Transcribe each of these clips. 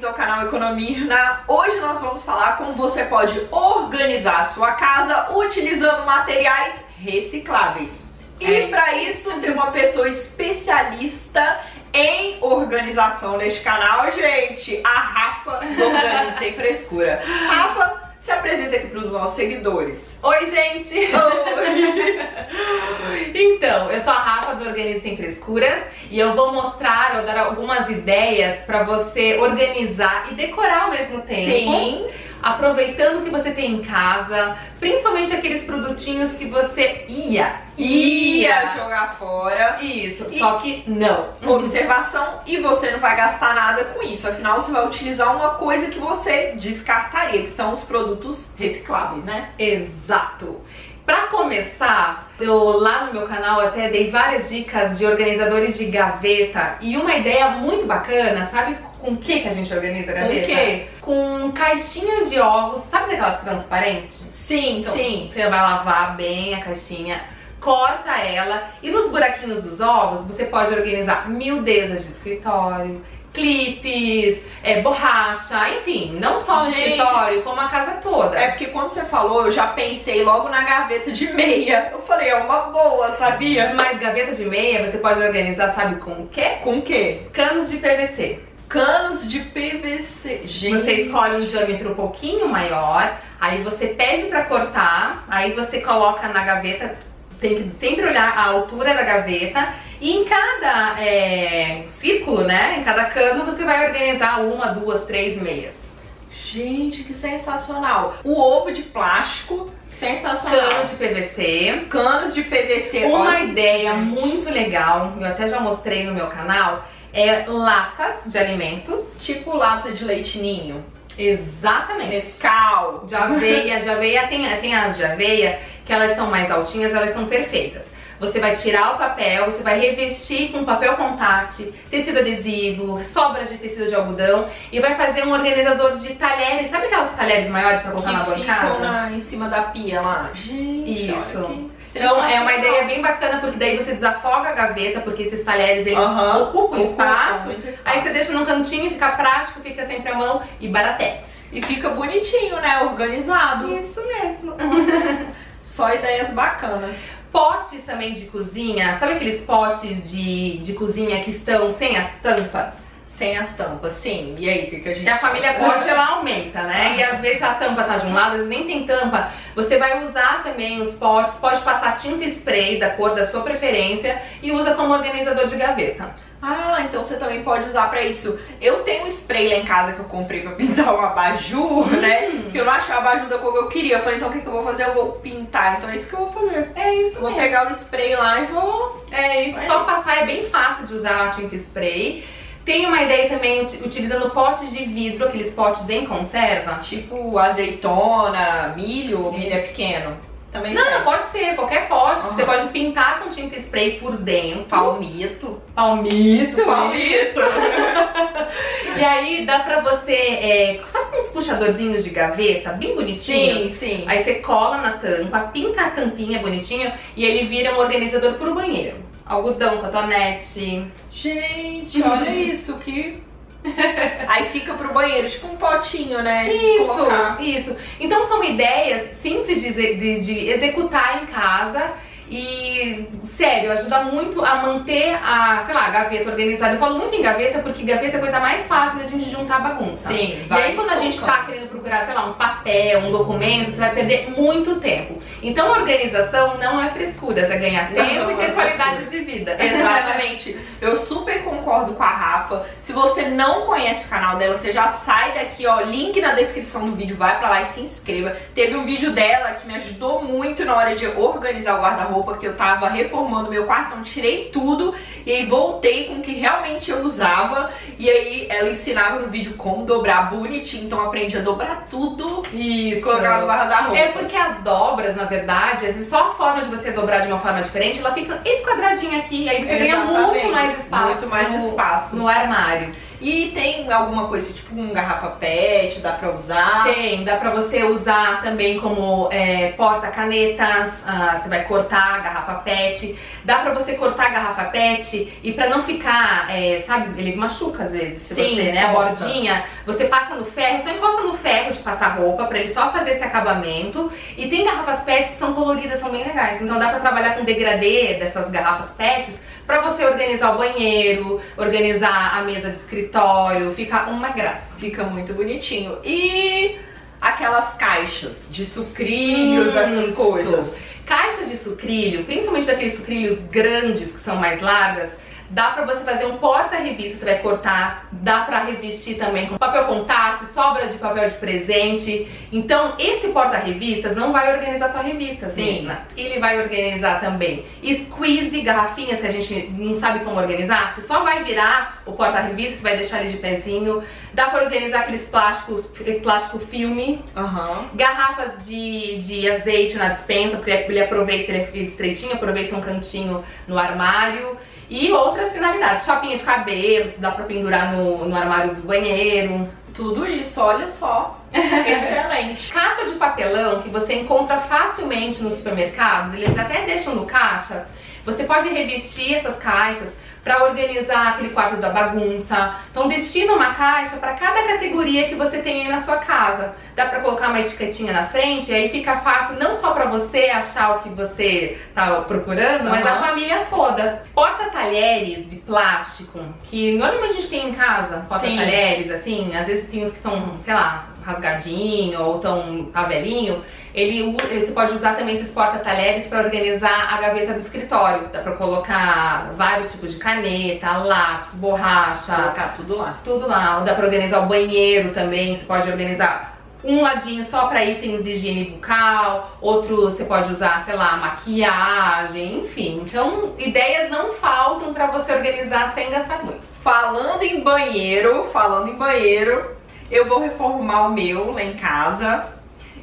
bem-vindos ao canal Economia Na. Hoje nós vamos falar como você pode organizar a sua casa utilizando materiais recicláveis. E para isso tem uma pessoa especialista em organização neste canal, gente, a Rafa do Organize Sem Frescura. Rafa, se apresenta aqui para os nossos seguidores. Oi, gente! Oi! Então, eu sou a Rafa do Organize Sem Frescuras e eu vou mostrar, vou dar algumas ideias para você organizar e decorar ao mesmo tempo. Sim! Aproveitando o que você tem em casa, principalmente aqueles produtinhos que você ia jogar fora. Isso, e só que não. Observação, e você não vai gastar nada com isso, afinal você vai utilizar uma coisa que você descartaria, que são os produtos recicláveis, né? Exato! Pra começar, eu lá no meu canal até dei várias dicas de organizadores de gaveta e uma ideia muito bacana, sabe? Com o que a gente organiza a gaveta? Com o quê? Com caixinhas de ovos, sabe daquelas transparentes? Sim, então, sim. Você vai lavar bem a caixinha, corta ela e nos buraquinhos dos ovos você pode organizar miudezas de escritório, clipes, borracha, enfim, não só no escritório, como a casa toda. É porque quando você falou, eu já pensei logo na gaveta de meia. Eu falei, é uma boa, sabia? Mas gaveta de meia você pode organizar, sabe com o quê? Com o quê? Canos de PVC. Canos de PVC, gente. Você escolhe um diâmetro um pouquinho maior, aí você pede pra cortar, aí você coloca na gaveta, tem que sempre olhar a altura da gaveta, e em cada círculo, né, em cada cano, você vai organizar uma, duas, três meias. Gente, que sensacional! O ovo de plástico, sensacional. Canos de PVC. Canos de PVC. Uma ideia muito legal, eu até já mostrei no meu canal, é latas de alimentos. Tipo lata de leite ninho. Exatamente. Nescau. De aveia. De aveia tem as de aveia, que elas são mais altinhas, elas são perfeitas. Você vai tirar o papel, você vai revestir com papel contact, tecido adesivo, sobras de tecido de algodão e vai fazer um organizador de talheres. Sabe aquelas talheres maiores pra colocar na bancada? Que ficam em cima da pia lá. Gente, isso. Então é uma ideia bem bacana, porque daí você desafoga a gaveta, porque esses talheres eles ocupam espaço, aí você deixa num cantinho, fica prático, fica sempre à mão e baratece. E fica bonitinho, né? Organizado. Isso mesmo. Só ideias bacanas. Potes também de cozinha, sabe aqueles potes de cozinha que estão sem as tampas? Sem as tampas, sim. E aí, o que a gente... a família pote, ela aumenta, né? E às vezes a tampa tá de um lado, às vezes nem tem tampa. Você vai usar também os potes, pode passar tinta spray da cor da sua preferência e usa como organizador de gaveta. Ah, então você também pode usar pra isso. Eu tenho um spray lá em casa que eu comprei pra pintar um abajur, né? Que eu não achei o abajur da cor que eu queria. Eu falei, então o que eu vou fazer? Eu vou pintar. Então é isso que eu vou fazer. É isso mesmo. Vou pegar o spray lá e vou... É isso, só passar, é bem fácil de usar a tinta spray. Tem uma ideia também utilizando potes de vidro, aqueles potes em conserva. Tipo azeitona, milho, milho é pequeno. Também não, serve. Pode ser qualquer pote. Você pode pintar com tinta spray por dentro. Palmito. Palmito. Palmito. E aí dá pra você... sabe uns puxadorzinhos de gaveta bem bonitinhos? Sim, sim. Aí você cola na tampa, pinta a tampinha bonitinho e ele vira um organizador pro banheiro. Algodão, cotonete. Gente, olha isso, que... Aí fica pro banheiro, tipo um potinho, né? Isso, isso. Então são ideias simples de executar em casa e, sério, ajuda muito a manter a, sei lá, a gaveta organizada. Eu falo muito em gaveta porque gaveta é a coisa mais fácil da gente juntar bagunça. Sim, vai. E aí quando a gente tá querendo procurar, sei lá, um papel, um documento, você vai perder muito tempo. Então a organização não é frescura, é ganhar tempo e ter qualidade de vida. Exatamente. Eu super concordo com a Rafa. Se você não conhece o canal dela, você já sai daqui, ó, link na descrição do vídeo, vai pra lá e se inscreva. Teve um vídeo dela que me ajudou muito na hora de organizar o guarda-roupa, porque eu tava reformando meu quarto, então tirei tudo e aí voltei com o que realmente eu usava. E aí ela ensinava no vídeo como dobrar bonitinho, então aprendi a dobrar tudo e colocar no guarda-roupa. É porque as dobras, na verdade, às vezes só a forma de você dobrar de uma forma diferente, ela fica esse quadradinho aqui, aí você ganha muito mais espaço. Muito mais espaço no armário. E tem alguma coisa, tipo um garrafa pet, dá pra usar? Tem, dá pra você usar também como porta-canetas, você vai cortar descartar a garrafa PET, dá pra você cortar a garrafa PET e pra não ficar, sabe, ele machuca às vezes, se sim, você, né, a bordinha, você passa no ferro, só encosta no ferro de passar roupa pra ele só fazer esse acabamento. E tem garrafas PET que são coloridas, são bem legais, então dá pra trabalhar com degradê dessas garrafas PETs pra você organizar o banheiro, organizar a mesa do escritório, fica uma graça. Fica muito bonitinho. E aquelas caixas de sucrilhos, essas coisas. Caixas de sucrilho, principalmente daqueles sucrilhos grandes que são mais largas, dá pra você fazer um porta-revista, você vai cortar, dá pra revestir também com papel contact, sobra de papel de presente. Então esse porta-revistas não vai organizar só revistas, menina. Ele vai organizar também squeeze, garrafinhas que a gente não sabe como organizar, você só vai virar o porta-revistas, vai deixar ele de pezinho. Dá pra organizar aqueles plásticos, plástico filme, garrafas de azeite na despensa, porque ele aproveita, ele fica estreitinho, aproveita um cantinho no armário. E outras finalidades, chapinha de cabelo, dá pra pendurar no armário do banheiro. Tudo isso, olha só, excelente. Caixa de papelão que você encontra facilmente nos supermercados, eles até deixam no caixa. Você pode revestir essas caixas pra organizar aquele quadro da bagunça. Então destina uma caixa pra cada categoria que você tem aí na sua casa. Dá pra colocar uma etiquetinha na frente, e aí fica fácil não só pra você achar o que você tá procurando, mas a família toda. Porta-talheres de plástico, que normalmente a gente tem em casa, porta-talheres assim, às vezes tem uns que estão, sei lá, rasgadinho ou tão velhinho, você pode usar também esses porta-talheres para organizar a gaveta do escritório. Dá para colocar vários tipos de caneta, lápis, borracha, colocar tudo lá. Tudo lá. Dá para organizar o banheiro também, você pode organizar um ladinho só para itens de higiene bucal, outro você pode usar, sei lá, maquiagem, enfim. Então, ideias não faltam para você organizar sem gastar muito. Falando em banheiro, eu vou reformar o meu lá em casa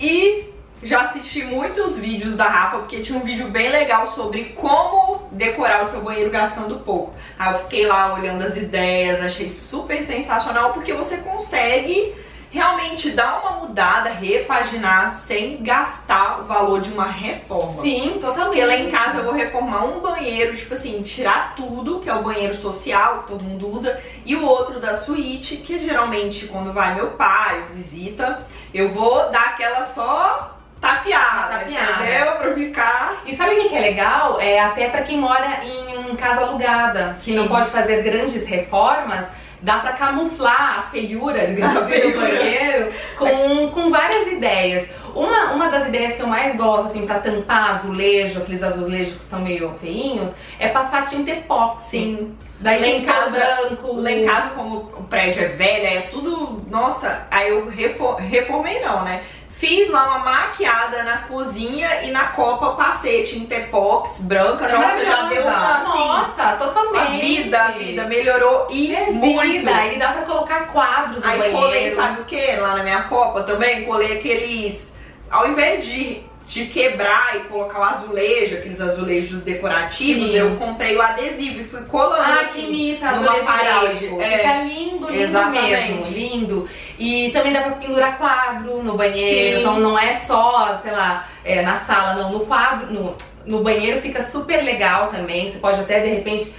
e já assisti muitos vídeos da Rafa, porque tinha um vídeo bem legal sobre como decorar o seu banheiro gastando pouco. Aí eu fiquei lá olhando as ideias, achei super sensacional, porque você consegue realmente dar uma mudada, repaginar, sem gastar o valor de uma reforma. Sim, totalmente. Porque lá em casa eu vou reformar um banheiro, tipo assim, tirar tudo, que é o banheiro social, que todo mundo usa, e o outro da suíte, que geralmente quando vai meu pai, visita, eu vou dar aquela só tapeada, entendeu? Pra ficar. E sabe o que é legal? É até pra quem mora em casa alugada, que não pode fazer grandes reformas, dá pra camuflar a feiura, digamos assim, do banheiro com várias ideias. Uma das ideias que eu mais gosto, assim, pra tampar azulejo, aqueles azulejos que estão meio feinhos, é passar tinta epóxi. Sim. Daí lá em casa, branco. Lá em casa, como o prédio é velho, é tudo. Nossa, aí eu reformei, não, né? Fiz lá uma maquiada na cozinha e na copa passei tinta epóxi branca. Nossa, já deu uma, assim, nossa, totalmente. A vida melhorou e muito. E dá pra colocar quadros no banheiro. Aí colei, sabe o que? Lá na minha copa também, colei aqueles, ao invés de quebrar e colocar o azulejo, aqueles azulejos decorativos, eu comprei o adesivo e fui colando. Que imita azulejo grego. Fica lindo, lindo. Exatamente. Mesmo, lindo. E também dá pra pendurar quadro no banheiro, então não é só, sei lá, na sala, não, no quadro, no banheiro fica super legal também. Você pode até, de repente,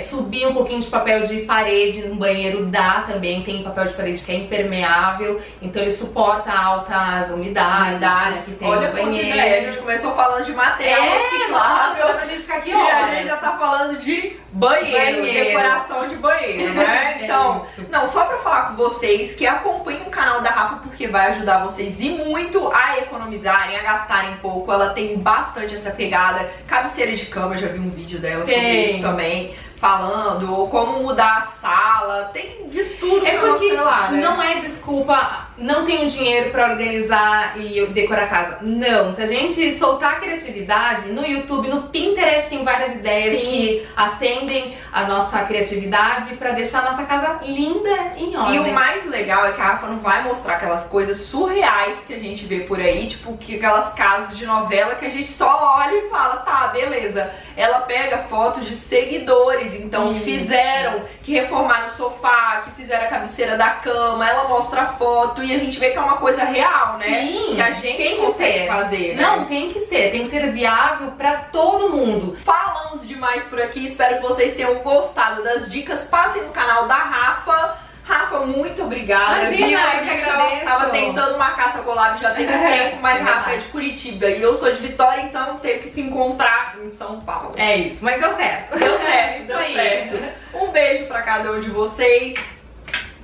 subir um pouquinho de papel de parede no banheiro, dá também, tem papel de parede que é impermeável, então ele suporta altas umidades que tem. Olha, no banheiro. Ideia, a gente começou falando de material reciclável, dá pra gente ficar aqui horas. E a gente já tá falando de banheiro, decoração de banheiro, né? Então, só pra falar com vocês que acompanhem o canal da Rafa, porque vai ajudar vocês e muito a economizarem, a gastarem pouco. Ela tem bastante essa pegada, cabeceira de cama, já vi um vídeo dela sobre isso também, falando como mudar a sala, tem de tudo pra mostrar lá, né? Não é desculpa, não tenho dinheiro pra organizar e decorar a casa. Não, se a gente soltar a criatividade, no YouTube, no Pinterest tem várias ideias que acendem a nossa criatividade pra deixar a nossa casa linda em ordem. E o mais legal é que a Rafa não vai mostrar aquelas coisas surreais que a gente vê por aí, tipo que aquelas casas de novela que a gente só olha e fala, tá, beleza. Ela pega fotos de seguidores, então, que fizeram, que reformaram o sofá, que fizeram a cabeceira da cama, ela mostra a foto e a gente vê que é uma coisa real, né? Sim, que a gente consegue fazer, né? Não, tem que ser viável pra todo mundo. Falamos demais por aqui, espero que vocês tenham gostado das dicas. Passem no canal da Rafa. Rafa, muito obrigada. Imagina, eu tava tentando uma caça collab já tem um tempo, mas Rafa é de Curitiba e eu sou de Vitória, então teve que se encontrar em São Paulo. É isso, mas deu certo. Deu certo, deu certo. Um beijo pra cada um de vocês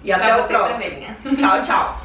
e até o próximo. Tchau, tchau.